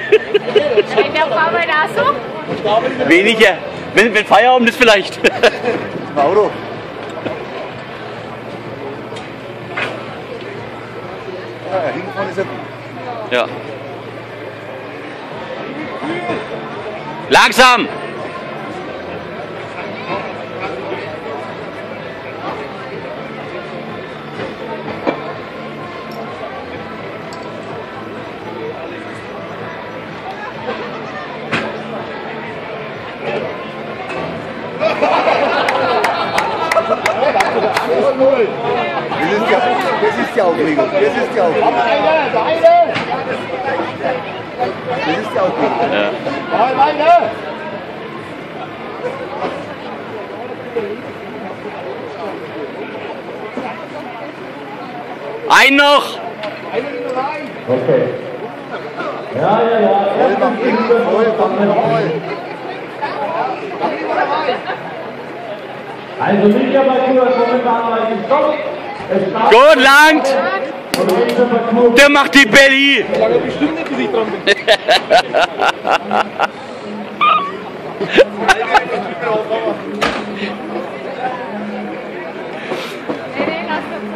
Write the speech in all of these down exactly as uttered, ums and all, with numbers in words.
Wie viel Arbeit hast du? Weniger. Wenn, wenn Feierabend ist vielleicht. Im Auto. Ja, hinten vorne ist er. Ja. Langsam! Das ist die Aufregung, das ist die Aufregung. Das ist die Aufregung. Ja. Ein noch! Okay. Ja, ja, ja. Also nicht aber nur momentan mal den Stopp. Gut, langt! Der macht die Belly! Ich lange bestimmt nicht, bis ich dran bin.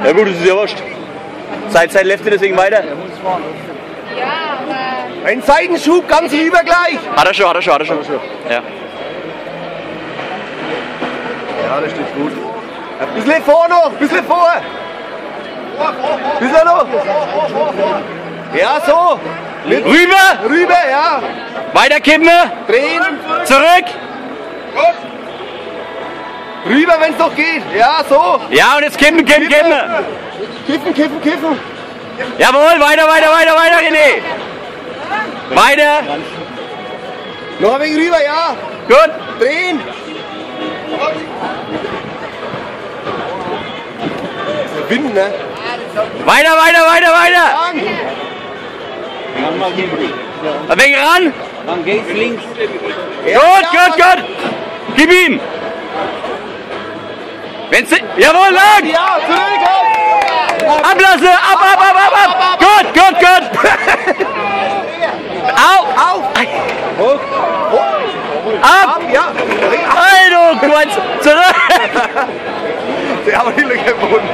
Ja gut, das ist ja wurscht. Seit Zeit läuft ihr deswegen weiter. Ja, ein Seitenschub, ganz rüber gleich! Hat er schon, hat er schon, hat er schon. Ja, ja das steht gut. Ein bisschen vor noch, ein bisschen vor! Bisschen noch! Ja, so! Mit. Rüber! Rüber, ja! Weiter kippen! Drehen! Zurück! Rüber, wenn es noch geht! Ja, so! Ja, und jetzt kippen, kippen, kippen! Kippen, kippen, kippen! Jawohl, weiter, weiter, weiter, weiter, René! Weiter! Noch ein wenig rüber, ja! Gut! Drehen! Wind, ne? Weiter, weiter, weiter, weiter! Ran! Ein wenig ran! Dann geht's links. Ja, gut, ja, gut, gut! Gib ihm! Wenn's... Jawohl, lang! Ja, zurück! Ablasse! Ab, ab, ab, ab, ab! ab, ab. Gut, gut, gut! Au! Au! Hoch! Hoch! Ab! Ab, ja! Alter, du meinst... Zurück! Ja, aber die Lücke im Boden.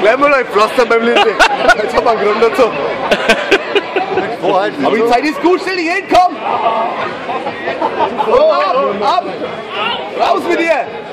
Gleich mal ein Pflaster beim Linde. Jetzt haben wir einen Grund dazu. Aber die Zeit ist gut, stell dich hin, komm! So, ab, ab! Raus mit dir!